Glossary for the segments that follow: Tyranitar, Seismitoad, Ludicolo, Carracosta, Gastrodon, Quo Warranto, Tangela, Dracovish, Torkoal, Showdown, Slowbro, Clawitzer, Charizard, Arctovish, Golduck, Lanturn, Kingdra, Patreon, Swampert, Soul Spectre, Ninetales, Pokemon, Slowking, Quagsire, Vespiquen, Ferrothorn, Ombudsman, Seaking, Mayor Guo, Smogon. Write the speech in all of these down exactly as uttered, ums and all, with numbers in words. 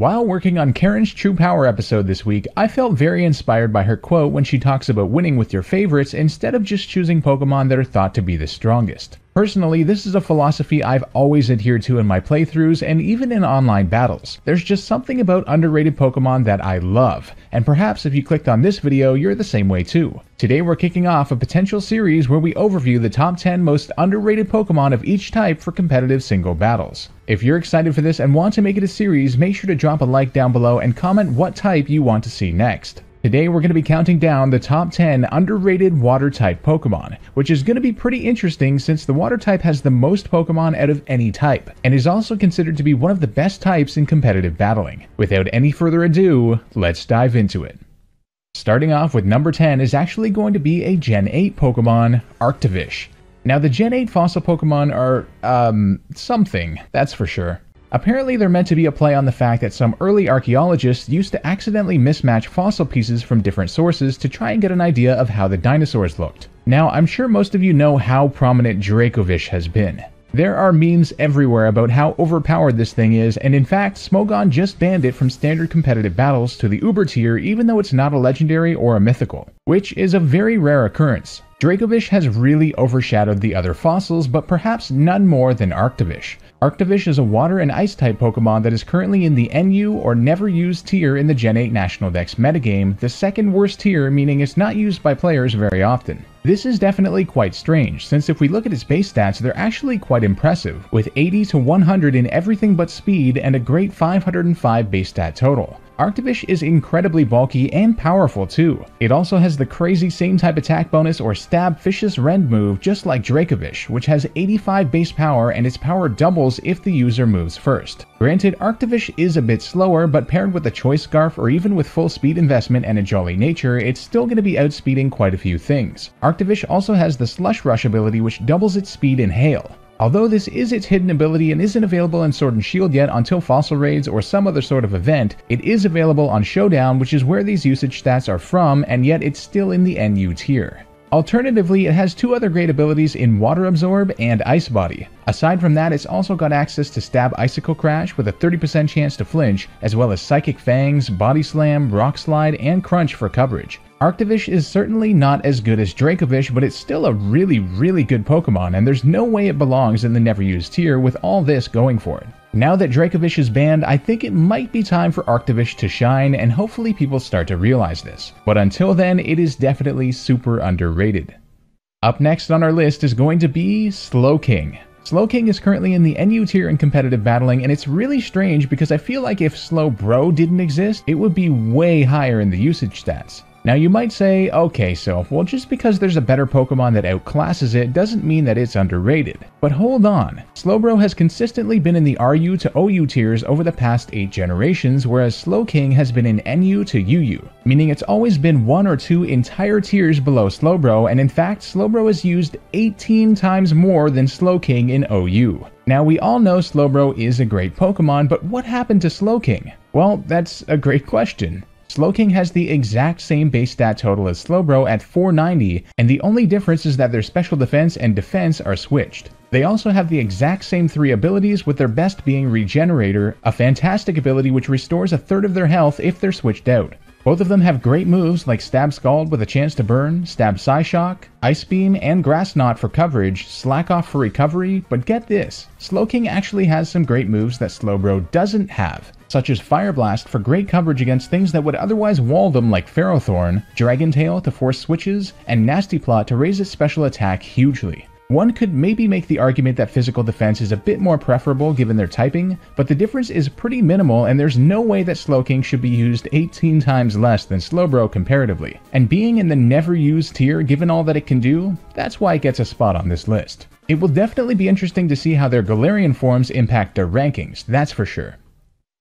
While working on Karen's True Power episode this week, I felt very inspired by her quote when she talks about winning with your favorites instead of just choosing Pokemon that are thought to be the strongest. Personally, this is a philosophy I've always adhered to in my playthroughs and even in online battles. There's just something about underrated Pokemon that I love, and perhaps if you clicked on this video, you're the same way too. Today we're kicking off a potential series where we overview the top ten most underrated Pokemon of each type for competitive single battles. If you're excited for this and want to make it a series, make sure to drop a like down below and comment what type you want to see next. Today we're going to be counting down the top ten underrated water-type Pokemon, which is going to be pretty interesting since the water type has the most Pokemon out of any type, and is also considered to be one of the best types in competitive battling. Without any further ado, let's dive into it. Starting off with number ten is actually going to be a Gen eight Pokemon, Arctovish. Now the Gen eight fossil Pokemon are, um, something, that's for sure. Apparently they're meant to be a play on the fact that some early archaeologists used to accidentally mismatch fossil pieces from different sources to try and get an idea of how the dinosaurs looked. Now I'm sure most of you know how prominent Dracovish has been. There are memes everywhere about how overpowered this thing is, and in fact Smogon just banned it from standard competitive battles to the Uber tier even though it's not a legendary or a mythical, which is a very rare occurrence. Dracovish has really overshadowed the other fossils, but perhaps none more than Arctovish. Arctovish is a water and ice type Pokemon that is currently in the N U or never used tier in the Gen eight National Dex metagame, the second worst tier, meaning it's not used by players very often. This is definitely quite strange, since if we look at its base stats, they're actually quite impressive, with eighty to one hundred in everything but speed and a great five hundred five base stat total. Arctovish is incredibly bulky and powerful too. It also has the crazy same type attack bonus or stab Vicious Rend move just like Dracovish, which has eighty-five base power and its power doubles if the user moves first. Granted, Arctovish is a bit slower, but paired with a Choice Scarf or even with full speed investment and a Jolly Nature, it's still going to be outspeeding quite a few things. Arctovish also has the Slush Rush ability which doubles its speed in hail. Although this is its hidden ability and isn't available in Sword and Shield yet until Fossil Raids or some other sort of event, it is available on Showdown, which is where these usage stats are from, and yet it's still in the N U tier. Alternatively, it has two other great abilities in Water Absorb and Ice Body. Aside from that, it's also got access to Stab Icicle Crash with a thirty percent chance to flinch, as well as Psychic Fangs, Body Slam, Rock Slide, and Crunch for coverage. Arctovish is certainly not as good as Dracovish, but it's still a really, really good Pokemon, and there's no way it belongs in the never used tier with all this going for it. Now that Dracovish is banned, I think it might be time for Arctovish to shine, and hopefully people start to realize this. But until then, it is definitely super underrated. Up next on our list is going to be Slowking. Slowking is currently in the N U tier in competitive battling, and it's really strange because I feel like if Slowbro didn't exist, it would be way higher in the usage stats. Now you might say, okay, so, well, just because there's a better Pokemon that outclasses it doesn't mean that it's underrated. But hold on, Slowbro has consistently been in the R U to O U tiers over the past eight generations, whereas Slowking has been in N U to U U, meaning it's always been one or two entire tiers below Slowbro, and in fact, Slowbro is used eighteen times more than Slowking in O U. Now we all know Slowbro is a great Pokemon, but what happened to Slowking? Well, that's a great question. Slowking has the exact same base stat total as Slowbro at four ninety, and the only difference is that their special defense and defense are switched. They also have the exact same three abilities, with their best being Regenerator, a fantastic ability which restores a third of their health if they're switched out. Both of them have great moves like Stab Scald with a chance to burn, Stab Psyshock, Ice Beam, and Grass Knot for coverage, Slack Off for recovery, but get this, Slowking actually has some great moves that Slowbro doesn't have, such as Fire Blast for great coverage against things that would otherwise wall them like Ferrothorn, Dragon Tail to force switches, and Nasty Plot to raise its special attack hugely. One could maybe make the argument that physical defense is a bit more preferable given their typing, but the difference is pretty minimal and there's no way that Slowking should be used eighteen times less than Slowbro comparatively. And being in the never used tier given all that it can do, that's why it gets a spot on this list. It will definitely be interesting to see how their Galarian forms impact their rankings, that's for sure.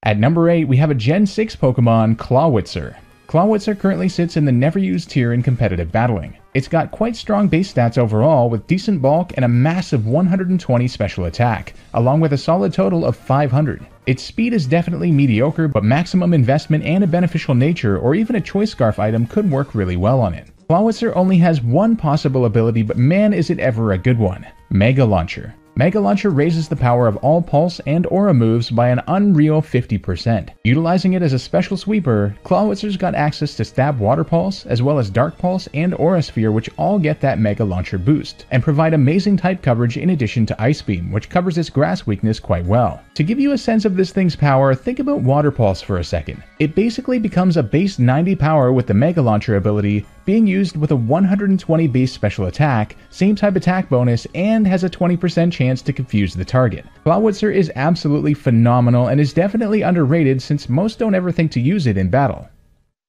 At number eight we have a Gen six Pokemon, Clawitzer. Clawitzer currently sits in the never used tier in competitive battling. It's got quite strong base stats overall with decent bulk and a massive one hundred twenty special attack, along with a solid total of five hundred. Its speed is definitely mediocre, but maximum investment and a beneficial nature or even a Choice Scarf item could work really well on it. Clawitzer only has one possible ability, but man is it ever a good one. Mega Launcher. Mega Launcher raises the power of all Pulse and Aura moves by an unreal fifty percent. Utilizing it as a special sweeper, Clawitzer's got access to Stab Water Pulse, as well as Dark Pulse and Aura Sphere, which all get that Mega Launcher boost, and provide amazing type coverage in addition to Ice Beam, which covers its grass weakness quite well. To give you a sense of this thing's power, think about Water Pulse for a second. It basically becomes a base ninety power with the Mega Launcher ability, being used with a one hundred twenty base special attack, same type attack bonus, and has a twenty percent chance to confuse the target. Clawitzer is absolutely phenomenal and is definitely underrated since most don't ever think to use it in battle.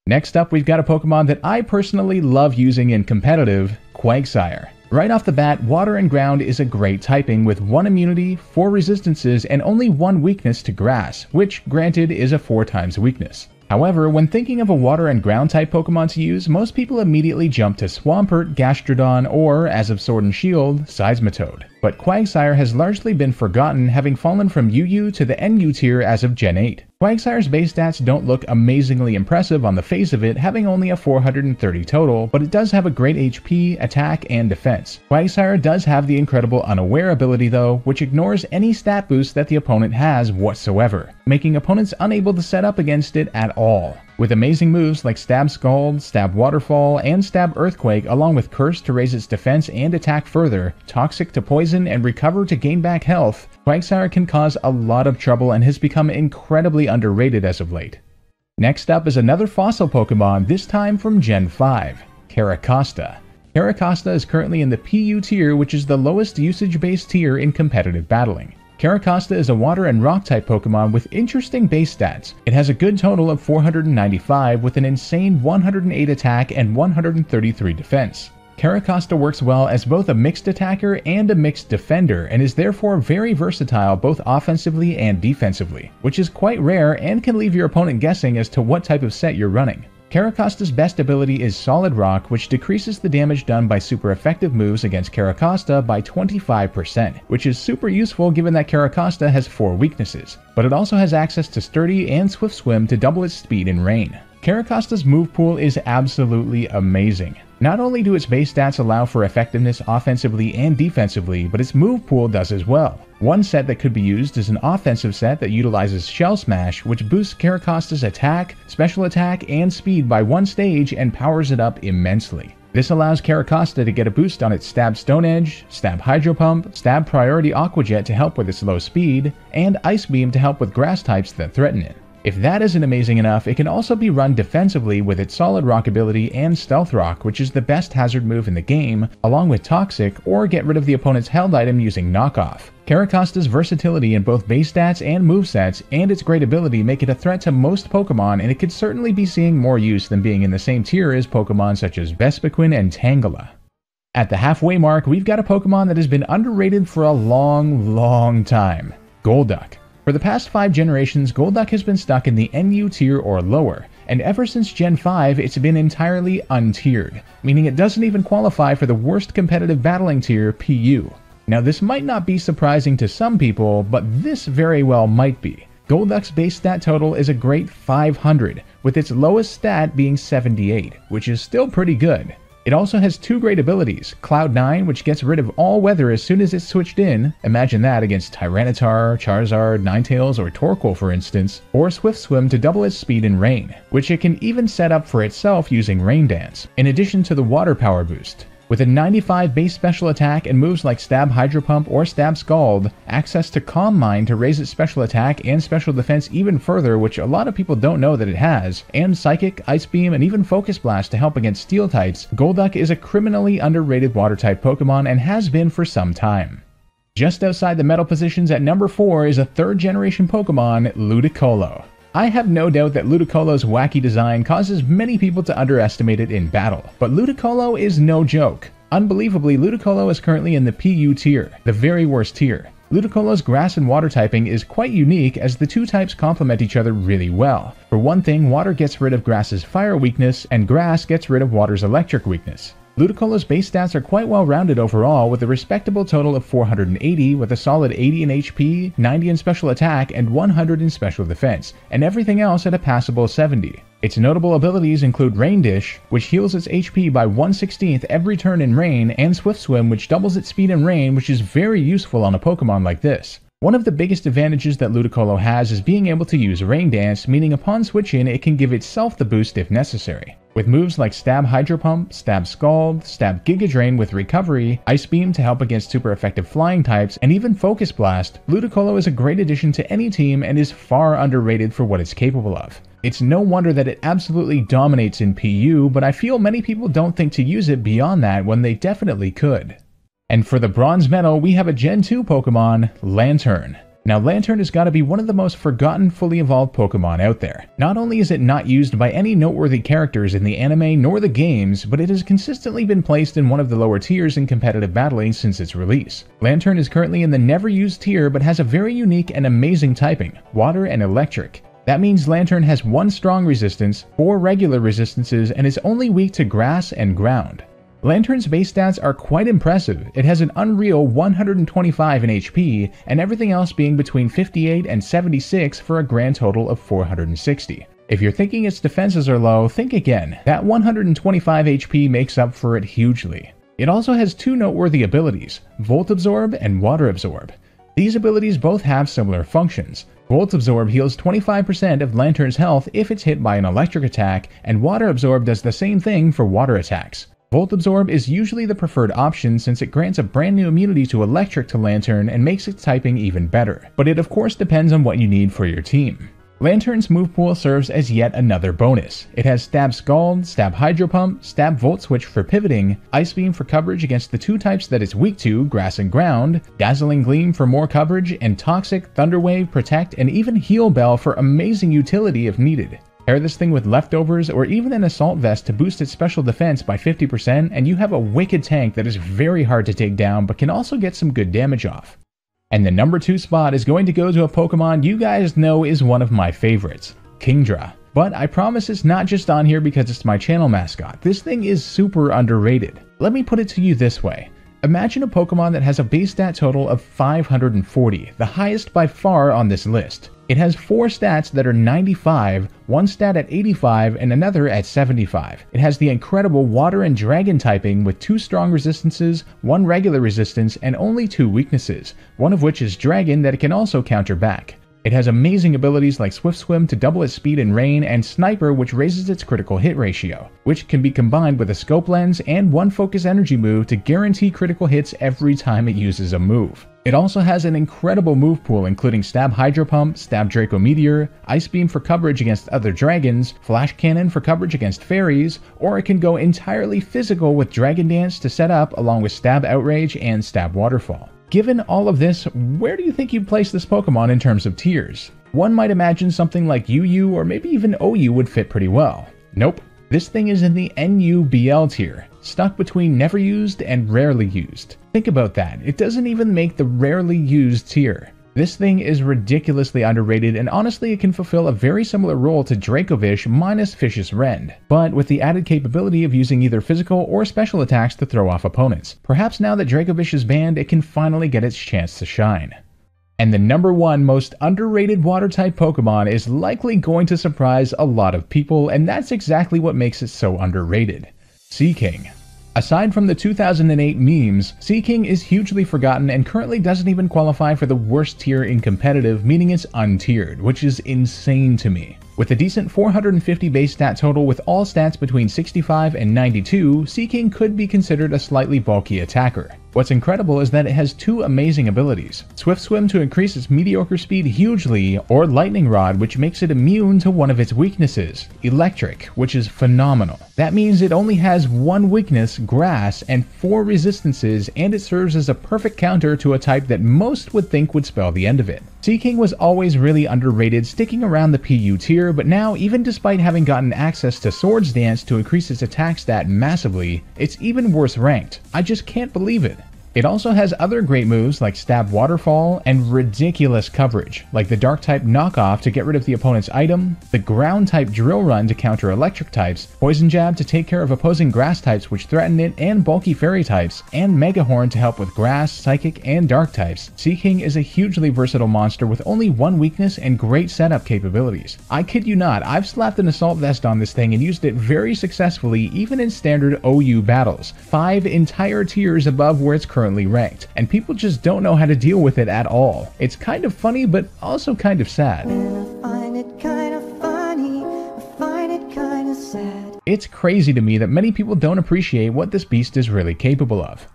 Next up, we've got a Pokemon that I personally love using in competitive, Quagsire. Right off the bat, Water and Ground is a great typing with one immunity, four resistances, and only one weakness to Grass, which, granted, is a four times weakness. However, when thinking of a Water and Ground type Pokemon to use, most people immediately jump to Swampert, Gastrodon, or, as of Sword and Shield, Seismitoad. But Quagsire has largely been forgotten, having fallen from U U to the N U tier as of Gen eight. Quagsire's base stats don't look amazingly impressive on the face of it, having only a four hundred thirty total, but it does have a great H P, attack, and defense. Quagsire does have the incredible Unaware ability though, which ignores any stat boost that the opponent has whatsoever, making opponents unable to set up against it at all. With amazing moves like Stab Scald, Stab Waterfall, and Stab Earthquake, along with Curse to raise its defense and attack further, Toxic to poison, and Recover to gain back health, Quagsire can cause a lot of trouble and has become incredibly underrated as of late. Next up is another fossil Pokemon, this time from Gen five, Carracosta. Carracosta is currently in the P U tier, which is the lowest usage-based tier in competitive battling. Carracosta is a Water and Rock type Pokemon with interesting base stats. It has a good total of four hundred ninety-five with an insane one hundred eight attack and one hundred thirty-three defense. Carracosta works well as both a mixed attacker and a mixed defender and is therefore very versatile both offensively and defensively, which is quite rare and can leave your opponent guessing as to what type of set you're running. Carracosta's best ability is Solid Rock, which decreases the damage done by super effective moves against Carracosta by twenty-five percent, which is super useful given that Carracosta has four weaknesses, but it also has access to Sturdy and Swift Swim to double its speed in rain. Carracosta's move pool is absolutely amazing. Not only do its base stats allow for effectiveness offensively and defensively, but its move pool does as well. One set that could be used is an offensive set that utilizes Shell Smash, which boosts Carracosta's attack, special attack, and speed by one stage and powers it up immensely. This allows Carracosta to get a boost on its Stab Stone Edge, Stab Hydro Pump, Stab Priority Aqua Jet to help with its low speed, and Ice Beam to help with grass types that threaten it. If that isn't amazing enough, it can also be run defensively with its Solid Rock ability and Stealth Rock, which is the best hazard move in the game, along with Toxic, or get rid of the opponent's held item using Knockoff. Carracosta's versatility in both base stats and movesets, and its great ability make it a threat to most Pokemon, and it could certainly be seeing more use than being in the same tier as Pokemon such as Vespiquen and Tangela. At the halfway mark, we've got a Pokemon that has been underrated for a long, long time, Golduck. For the past five generations, Golduck has been stuck in the N U tier or lower, and ever since Gen five, it's been entirely untiered, meaning it doesn't even qualify for the worst competitive battling tier, P U. Now this might not be surprising to some people, but this very well might be. Golduck's base stat total is a great five hundred, with its lowest stat being seventy-eight, which is still pretty good. It also has two great abilities, Cloud nine, which gets rid of all weather as soon as it's switched in, imagine that against Tyranitar, Charizard, Ninetales, or Torkoal for instance, or Swift Swim to double its speed in rain, which it can even set up for itself using Rain Dance, in addition to the water power boost. With a ninety-five base special attack and moves like Stab Hydro Pump or Stab Scald, access to Calm Mind to raise its special attack and special defense even further, which a lot of people don't know that it has, and Psychic, Ice Beam, and even Focus Blast to help against Steel types, Golduck is a criminally underrated Water type Pokemon and has been for some time. Just outside the medal positions at number four is a third generation Pokemon, Ludicolo. I have no doubt that Ludicolo's wacky design causes many people to underestimate it in battle, but Ludicolo is no joke. Unbelievably, Ludicolo is currently in the P U tier, the very worst tier. Ludicolo's grass and water typing is quite unique as the two types complement each other really well. For one thing, water gets rid of grass's fire weakness, and grass gets rid of water's electric weakness. Ludicolo's base stats are quite well rounded overall with a respectable total of four hundred eighty with a solid eighty in H P, ninety in special attack, and one hundred in special defense, and everything else at a passable seventy. Its notable abilities include Rain Dish, which heals its H P by one sixteenth every turn in rain, and Swift Swim, which doubles its speed in rain, which is very useful on a Pokemon like this. One of the biggest advantages that Ludicolo has is being able to use Rain Dance, meaning upon switching it can give itself the boost if necessary. With moves like Stab Hydro Pump, Stab Scald, Stab Giga Drain with recovery, Ice Beam to help against super effective flying types, and even Focus Blast, Ludicolo is a great addition to any team and is far underrated for what it's capable of. It's no wonder that it absolutely dominates in P U, but I feel many people don't think to use it beyond that when they definitely could. And for the bronze medal, we have a Gen two Pokemon, Lanturn. Now, Lanturn has got to be one of the most forgotten fully evolved Pokemon out there. Not only is it not used by any noteworthy characters in the anime nor the games, but it has consistently been placed in one of the lower tiers in competitive battling since its release. Lanturn is currently in the never used tier, but has a very unique and amazing typing, water and electric. That means Lanturn has one strong resistance, four regular resistances, and is only weak to grass and ground. Lantern's base stats are quite impressive. It has an unreal one hundred twenty-five in H P, and everything else being between fifty-eight and seventy-six for a grand total of four hundred sixty. If you're thinking its defenses are low, think again. That one hundred twenty-five H P makes up for it hugely. It also has two noteworthy abilities, Volt Absorb and Water Absorb. These abilities both have similar functions. Volt Absorb heals twenty-five percent of Lantern's health if it's hit by an electric attack, and Water Absorb does the same thing for water attacks. Volt Absorb is usually the preferred option since it grants a brand new immunity to electric to Lanturn and makes its typing even better, but it of course depends on what you need for your team. Lantern's move pool serves as yet another bonus. It has Stab Scald, Stab Hydro Pump, Stab Volt Switch for pivoting, Ice Beam for coverage against the two types that it's weak to, grass and ground, Dazzling Gleam for more coverage, and Toxic, Thunder Wave, Protect, and even Heal Bell for amazing utility if needed. Pair this thing with leftovers or even an assault vest to boost its special defense by fifty percent, and you have a wicked tank that is very hard to take down but can also get some good damage off. And the number two spot is going to go to a Pokemon you guys know is one of my favorites, Kingdra. But I promise it's not just on here because it's my channel mascot. This thing is super underrated. Let me put it to you this way. Imagine a Pokemon that has a base stat total of five hundred forty, the highest by far on this list. It has four stats that are ninety-five, one stat at eighty-five, and another at seventy-five. It has the incredible water and dragon typing with two strong resistances, one regular resistance, and only two weaknesses, one of which is dragon that it can also counter back. It has amazing abilities like Swift Swim to double its speed in rain, and Sniper, which raises its critical hit ratio, which can be combined with a scope lens and one focus energy move to guarantee critical hits every time it uses a move. It also has an incredible move pool including Stab Hydro Pump, Stab Draco Meteor, Ice Beam for coverage against other dragons, Flash Cannon for coverage against fairies, or it can go entirely physical with Dragon Dance to set up along with Stab Outrage and Stab Waterfall. Given all of this, where do you think you'd place this Pokemon in terms of tiers? One might imagine something like U U or maybe even O U would fit pretty well. Nope. This thing is in the N U B L tier, stuck between never used and rarely used. Think about that, it doesn't even make the rarely used tier. This thing is ridiculously underrated, and honestly it can fulfill a very similar role to Dracovish minus Fish's Rend, but with the added capability of using either physical or special attacks to throw off opponents. Perhaps now that Dracovish is banned, it can finally get its chance to shine. And the number one most underrated water-type Pokemon is likely going to surprise a lot of people, and that's exactly what makes it so underrated. Seaking. Aside from the two thousand eight memes, Seaking is hugely forgotten and currently doesn't even qualify for the worst tier in competitive, meaning it's untiered, which is insane to me. With a decent four hundred fifty base stat total with all stats between sixty-five and ninety-two, Seaking could be considered a slightly bulky attacker. What's incredible is that it has two amazing abilities, Swift Swim to increase its mediocre speed hugely, or Lightning Rod, which makes it immune to one of its weaknesses, Electric, which is phenomenal. That means it only has one weakness, Grass, and four resistances, and it serves as a perfect counter to a type that most would think would spell the end of it. Seaking was always really underrated, sticking around the P U tier, but now, even despite having gotten access to Swords Dance to increase its attack stat massively, it's even worse ranked. I just can't believe it. It also has other great moves like Stab Waterfall and ridiculous coverage, like the Dark-type Knockoff to get rid of the opponent's item, the Ground-type Drill Run to counter Electric types, Poison Jab to take care of opposing Grass types which threaten it and bulky Fairy types, and Mega Horn to help with Grass, Psychic, and Dark types. Seaking is a hugely versatile monster with only one weakness and great setup capabilities. I kid you not, I've slapped an Assault Vest on this thing and used it very successfully even in standard O U battles, five entire tiers above where it's currently currently ranked, and people just don't know how to deal with it at all. It's kind of funny, but also kind of sad. It's crazy to me that many people don't appreciate what this beast is really capable of.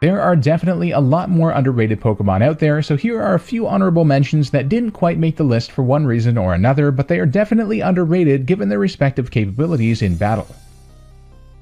There are definitely a lot more underrated Pokemon out there, so here are a few honorable mentions that didn't quite make the list for one reason or another, but they are definitely underrated given their respective capabilities in battle.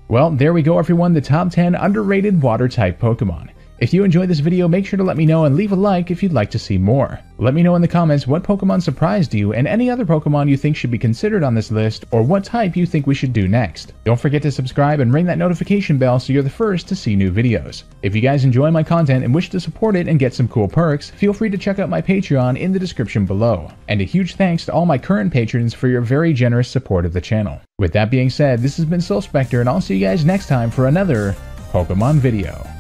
Well, there we go everyone, the top ten underrated water-type Pokemon. If you enjoyed this video, make sure to let me know and leave a like if you'd like to see more. Let me know in the comments what Pokemon surprised you and any other Pokemon you think should be considered on this list, or what type you think we should do next. Don't forget to subscribe and ring that notification bell so you're the first to see new videos. If you guys enjoy my content and wish to support it and get some cool perks, feel free to check out my Patreon in the description below. And a huge thanks to all my current patrons for your very generous support of the channel. With that being said, this has been Soul Spectre, and I'll see you guys next time for another Pokemon video.